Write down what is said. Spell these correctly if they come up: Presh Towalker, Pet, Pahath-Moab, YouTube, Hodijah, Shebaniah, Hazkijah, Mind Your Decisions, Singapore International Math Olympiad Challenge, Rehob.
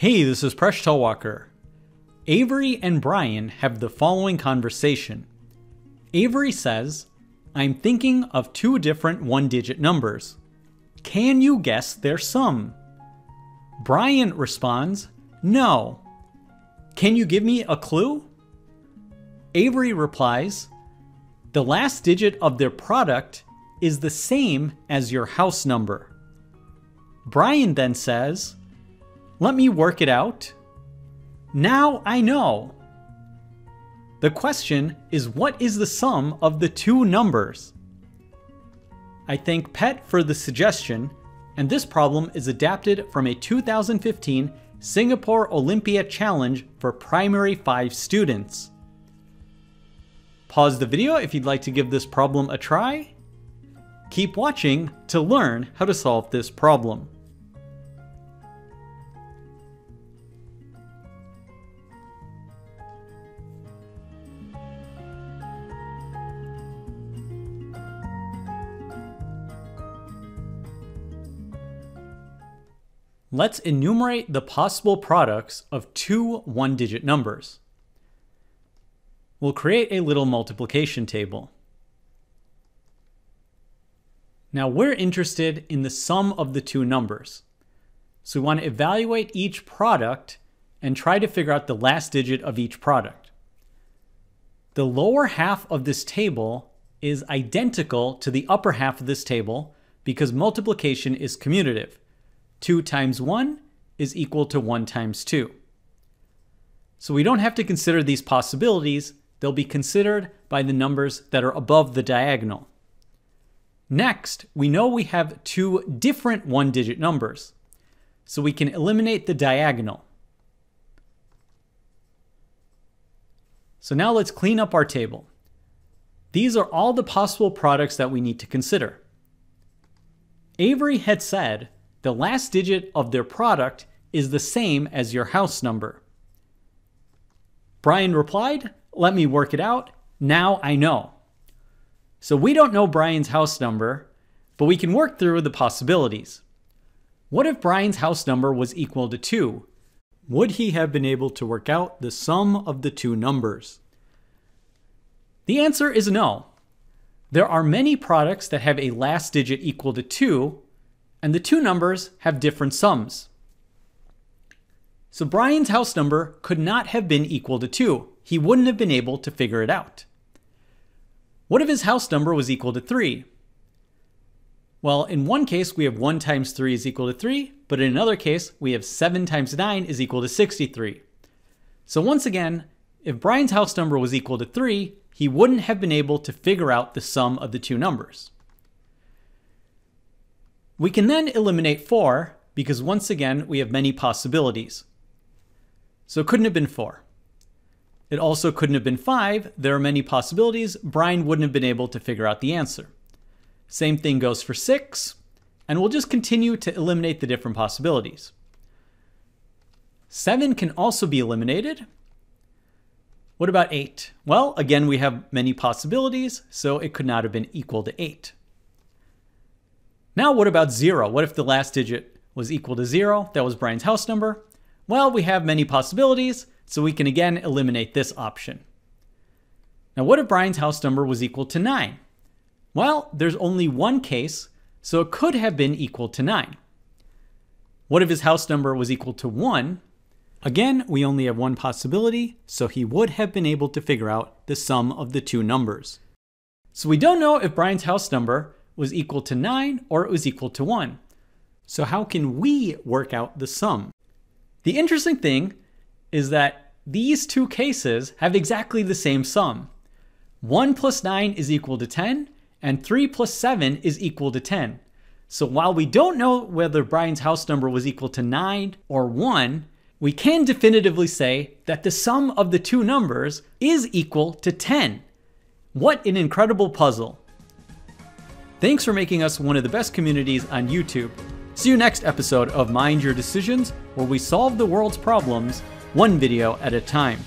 Hey, this is Presh Towalker. Avery and Brian have the following conversation. Avery says, I'm thinking of two different one-digit numbers. Can you guess their sum? Brian responds, no. Can you give me a clue? Avery replies, the last digit of their product is the same as your house number. Brian then says, let me work it out. Now I know. The question is, what is the sum of the two numbers? I thank Pet for the suggestion, and this problem is adapted from a 2015 Singapore Olympia Challenge for Primary 5 students. Pause the video if you'd like to give this problem a try. Keep watching to learn how to solve this problem. Let's enumerate the possible products of two one-digit numbers. We'll create a little multiplication table. Now we're interested in the sum of the two numbers. So we want to evaluate each product and try to figure out the last digit of each product. The lower half of this table is identical to the upper half of this table because multiplication is commutative. 2 times 1 is equal to 1 times 2. So we don't have to consider these possibilities. They'll be considered by the numbers that are above the diagonal. Next, we know we have two different one-digit numbers, so we can eliminate the diagonal. So now let's clean up our table. These are all the possible products that we need to consider. Avery had said, the last digit of their product is the same as your house number. Brian replied, let me work it out. Now I know. So we don't know Brian's house number, but we can work through the possibilities. What if Brian's house number was equal to 2? Would he have been able to work out the sum of the two numbers? The answer is no. There are many products that have a last digit equal to 2, and the two numbers have different sums. So Brian's house number could not have been equal to 2. He wouldn't have been able to figure it out. What if his house number was equal to 3? Well, in one case, we have 1 times 3 is equal to 3, but in another case, we have 7 times 9 is equal to 63. So once again, if Brian's house number was equal to 3, he wouldn't have been able to figure out the sum of the two numbers. We can then eliminate 4 because once again, we have many possibilities. So it couldn't have been 4. It also couldn't have been 5. There are many possibilities. Brian wouldn't have been able to figure out the answer. Same thing goes for 6. And we'll just continue to eliminate the different possibilities. 7 can also be eliminated. What about 8? Well, again, we have many possibilities, so it could not have been equal to 8. Now what about 0? What if the last digit was equal to 0? That was Brian's house number. Well, we have many possibilities, so we can again eliminate this option. Now what if Brian's house number was equal to 9? Well, there's only one case, so it could have been equal to 9. What if his house number was equal to 1? Again, we only have one possibility, so he would have been able to figure out the sum of the two numbers. So we don't know if Brian's house number was equal to 9 or it was equal to 1. So how can we work out the sum? The interesting thing is that these two cases have exactly the same sum. 1 plus 9 is equal to 10 and 3 plus 7 is equal to 10. So while we don't know whether Brian's house number was equal to 9 or 1, we can definitively say that the sum of the two numbers is equal to 10. What an incredible puzzle. Thanks for making us one of the best communities on YouTube. See you next episode of Mind Your Decisions, where we solve the world's problems one video at a time.